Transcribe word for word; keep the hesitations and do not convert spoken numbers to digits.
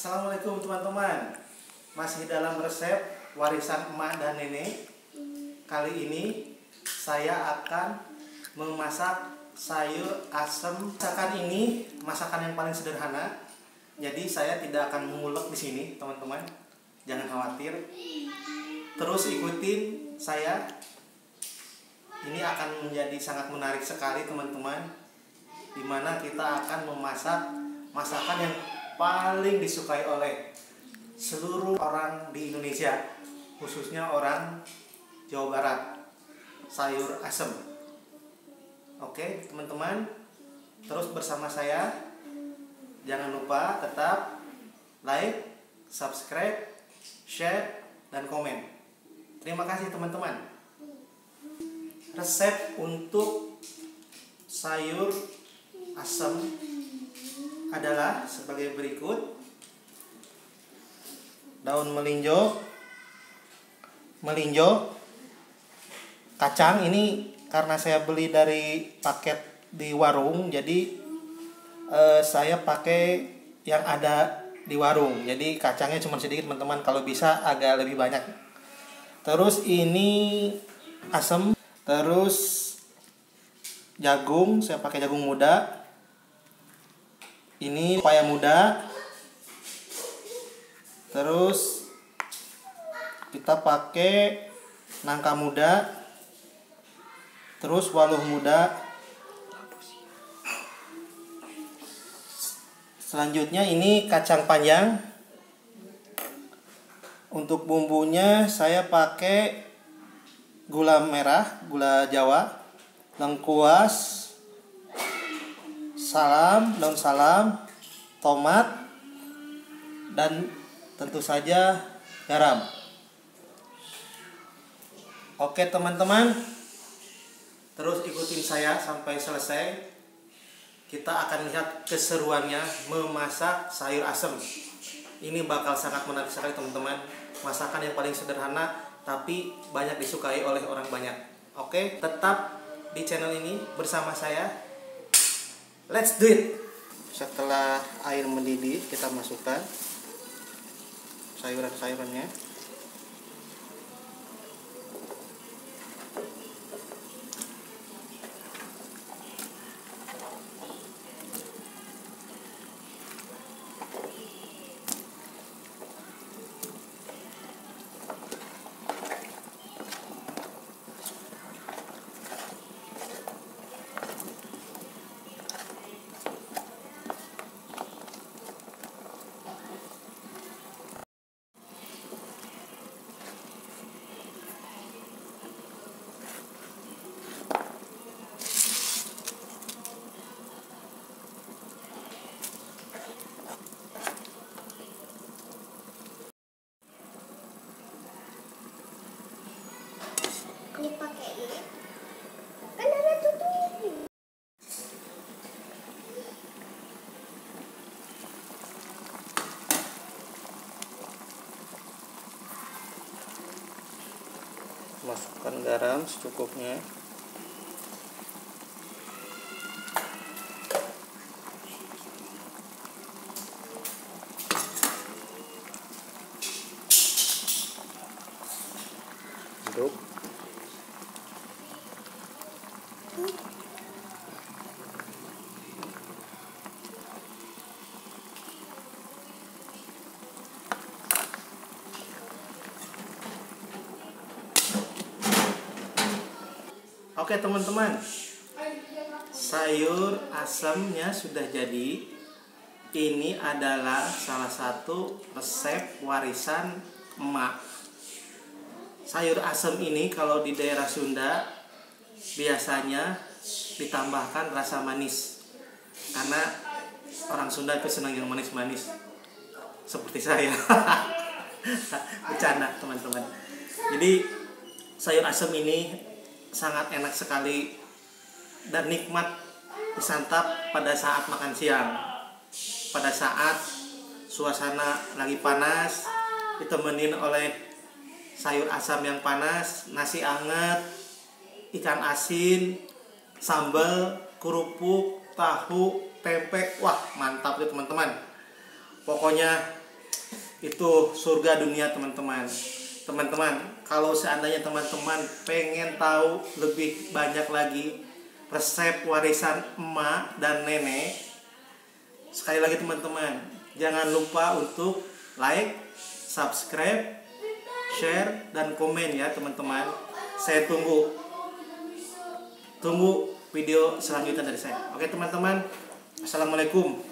Assalamualaikum teman-teman. Masih dalam resep warisan emak dan nenek. Kali ini saya akan memasak sayur asem. Masakan ini masakan yang paling sederhana. Jadi saya tidak akan mengulek di sini, teman-teman. Jangan khawatir. Terus ikutin saya. Ini akan menjadi sangat menarik sekali, teman-teman. Dimana kita akan memasak masakan yang paling disukai oleh seluruh orang di Indonesia, khususnya orang Jawa Barat, sayur asem. Oke teman-teman, terus bersama saya. Jangan lupa tetap like, subscribe, share, dan komen. Terima kasih teman-teman. Resep untuk sayur asem adalah sebagai berikut: daun melinjo, melinjo, kacang. Ini karena saya beli dari paket di warung, jadi eh, saya pakai yang ada di warung. Jadi kacangnya cuma sedikit teman-teman, kalau bisa agak lebih banyak. Terus ini asem, terus jagung, saya pakai jagung muda. Ini paya muda. Terus kita pakai nangka muda. Terus waluh muda. Selanjutnya ini kacang panjang. Untuk bumbunya saya pakai gula merah, gula Jawa, lengkuas, salam, daun salam, tomat, dan tentu saja garam. Oke teman-teman, terus ikutin saya sampai selesai. Kita akan lihat keseruannya memasak sayur asem. Ini bakal sangat menarik sekali teman-teman. Masakan yang paling sederhana tapi banyak disukai oleh orang banyak. Oke, tetap di channel ini bersama saya. Let's do it. Setelah air mendidih, kita masukkan sayuran-sayurannya. Masukkan garam secukupnya. Aduk. Oke teman-teman, sayur asemnya sudah jadi. Ini adalah salah satu resep warisan emak. Sayur asem ini kalau di daerah Sunda biasanya ditambahkan rasa manis, karena orang Sunda itu senang yang manis-manis, seperti saya. Bercanda teman-teman. Jadi sayur asem ini sangat enak sekali dan nikmat disantap pada saat makan siang, pada saat suasana lagi panas, ditemenin oleh sayur asam yang panas, nasi anget, ikan asin, sambal, kerupuk, tahu, tempe. Wah mantap ya teman-teman. Pokoknya itu surga dunia teman-teman. Teman-teman, kalau seandainya teman-teman pengen tahu lebih banyak lagi resep warisan emak dan nenek, sekali lagi teman-teman, jangan lupa untuk like, subscribe, share, dan komen ya teman-teman. Saya tunggu Tunggu video selanjutnya dari saya. Oke teman-teman, assalamualaikum.